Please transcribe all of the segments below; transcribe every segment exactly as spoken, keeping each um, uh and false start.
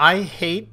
I hate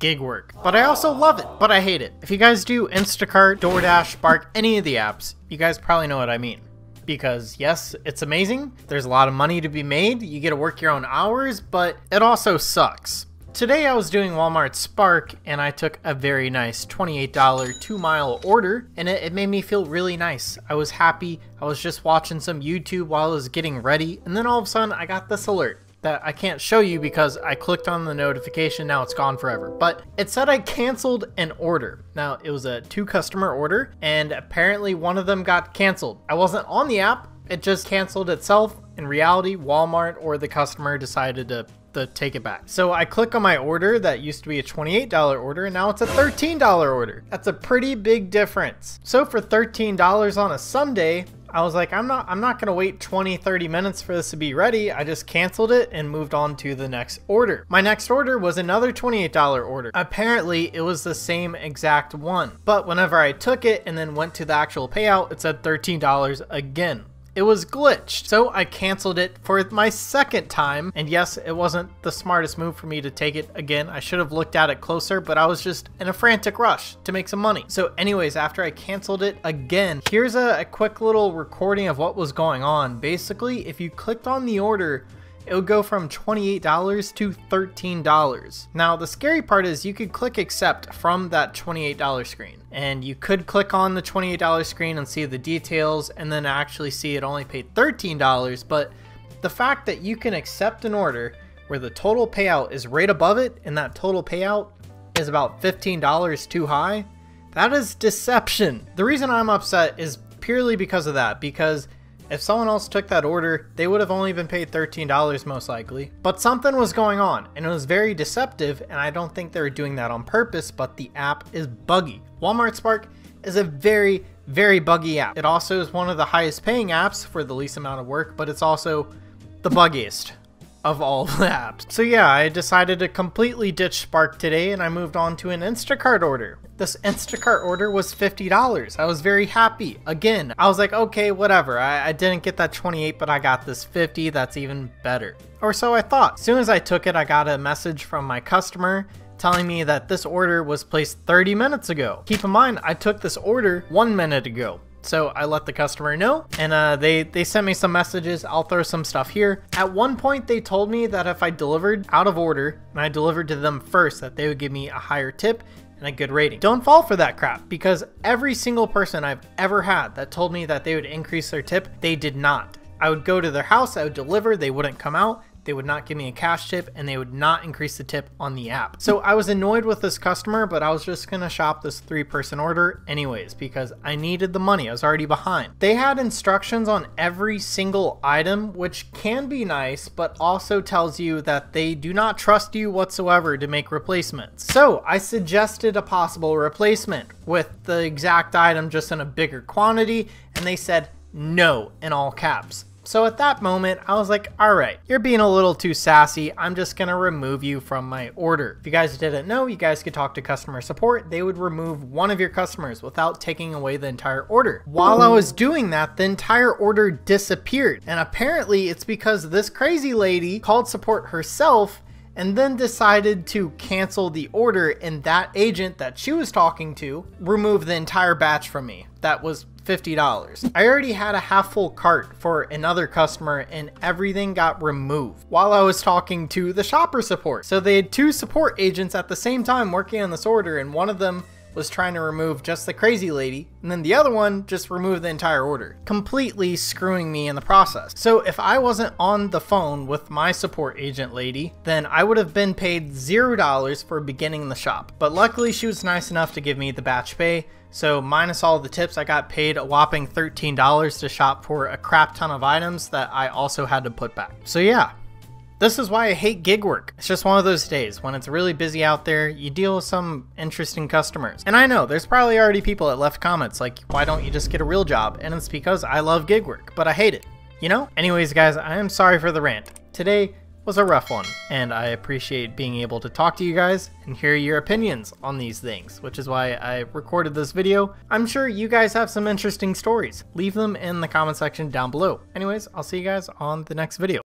gig work, but I also love it, but I hate it. If you guys do Instacart, DoorDash, Spark, any of the apps, you guys probably know what I mean. Because yes, it's amazing. There's a lot of money to be made. You get to work your own hours, but it also sucks. Today I was doing Walmart Spark and I took a very nice twenty-eight dollar two mile order and it, it made me feel really nice. I was happy. I was just watching some YouTube while I was getting ready. And then all of a sudden I got this alert that I can't show you because I clicked on the notification, now it's gone forever. But it said I canceled an order. Now it was a two customer order and apparently one of them got canceled. I wasn't on the app, it just canceled itself. In reality, Walmart or the customer decided to, to take it back. So I click on my order that used to be a twenty-eight dollar order and now it's a thirteen dollar order. That's a pretty big difference. So for thirteen dollars on a Sunday, I was like, I'm not I'm not gonna wait twenty, thirty minutes for this to be ready. I just canceled it and moved on to the next order. My next order was another twenty-eight dollar order. Apparently it was the same exact one, but whenever I took it and then went to the actual payout, it said thirteen dollars again. It was glitched, so I canceled it for my second time. And yes, it wasn't the smartest move for me to take it again. I should have looked at it closer, but I was just in a frantic rush to make some money. So anyways, after I canceled it again, here's a, a quick little recording of what was going on. Basically, if you clicked on the order, it would go from twenty-eight dollars to thirteen dollars. Now, the scary part is you could click accept from that twenty-eight dollar screen, and you could click on the twenty-eight dollar screen and see the details and then actually see it only paid thirteen dollars. But the fact that you can accept an order where the total payout is right above it and that total payout is about fifteen dollars too high, that is deception. The reason I'm upset is purely because of that, because if someone else took that order, they would have only been paid thirteen dollars most likely. But something was going on and it was very deceptive, and I don't think they were doing that on purpose, but the app is buggy. Walmart Spark is a very, very buggy app. It also is one of the highest paying apps for the least amount of work, but it's also the buggiest of all the apps. So yeah, I decided to completely ditch Spark today and I moved on to an Instacart order. This Instacart order was fifty dollars. I was very happy. Again, I was like, okay, whatever. I, I didn't get that twenty-eight, but I got this fifty. That's even better. Or so I thought. As soon as I took it, I got a message from my customer telling me that this order was placed thirty minutes ago. Keep in mind, I took this order one minute ago. So I let the customer know, and uh, they, they sent me some messages. I'll throw some stuff here. At one point, they told me that if I delivered out of order and I delivered to them first, that they would give me a higher tip and a good rating. Don't fall for that crap, because every single person I've ever had that told me that they would increase their tip, they did not. I would go to their house, I would deliver, they wouldn't come out, they would not give me a cash tip, and they would not increase the tip on the app. So I was annoyed with this customer, but I was just gonna shop this three person order anyways, because I needed the money, I was already behind. They had instructions on every single item, which can be nice, but also tells you that they do not trust you whatsoever to make replacements. So I suggested a possible replacement with the exact item, just in a bigger quantity, and they said no in all caps. So at that moment, I was like, all right, you're being a little too sassy. I'm just gonna remove you from my order. If you guys didn't know, you guys could talk to customer support. They would remove one of your customers without taking away the entire order. While I was doing that, the entire order disappeared. And apparently it's because this crazy lady called support herself and then decided to cancel the order, and that agent that she was talking to removed the entire batch from me. That was fifty dollars. I already had a half full cart for another customer and everything got removed while I was talking to the shopper support. So they had two support agents at the same time working on this order, and one of them was trying to remove just the crazy lady, and then the other one just removed the entire order, completely screwing me in the process. So if I wasn't on the phone with my support agent lady, then I would have been paid zero dollars for beginning the shop. But luckily she was nice enough to give me the batch pay. So minus all the tips, I got paid a whopping thirteen dollars to shop for a crap ton of items that I also had to put back. So yeah, this is why I hate gig work. It's just one of those days when it's really busy out there, you deal with some interesting customers. And I know there's probably already people that left comments like, why don't you just get a real job? And it's because I love gig work, but I hate it, you know? Anyways, guys, I am sorry for the rant. Today was a rough one, and I appreciate being able to talk to you guys and hear your opinions on these things, which is why I recorded this video. I'm sure you guys have some interesting stories. Leave them in the comment section down below. Anyways, I'll see you guys on the next video.